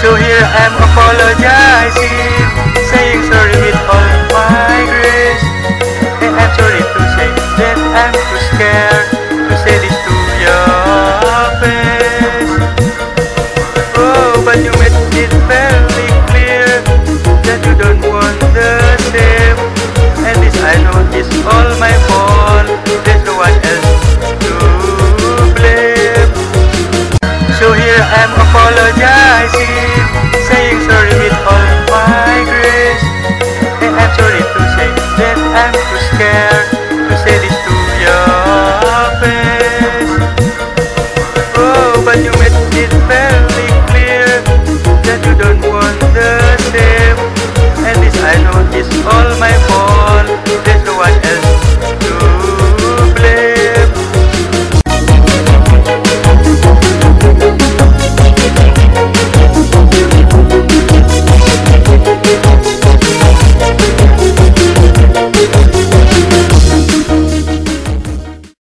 So here I'm apologizing, saying sorry with all my grace. And I'm sorry to say that I'm too scared to say this to your face. Oh, but you made it fairly clear that you don't want the same. And this I know is all my fault. There's no one else to blame. So here I'm apologizing, saying sorry with all my grace. And I'm sorry to say that I'm too scared to say this to your face. Oh, but you made it fairly clear that you don't want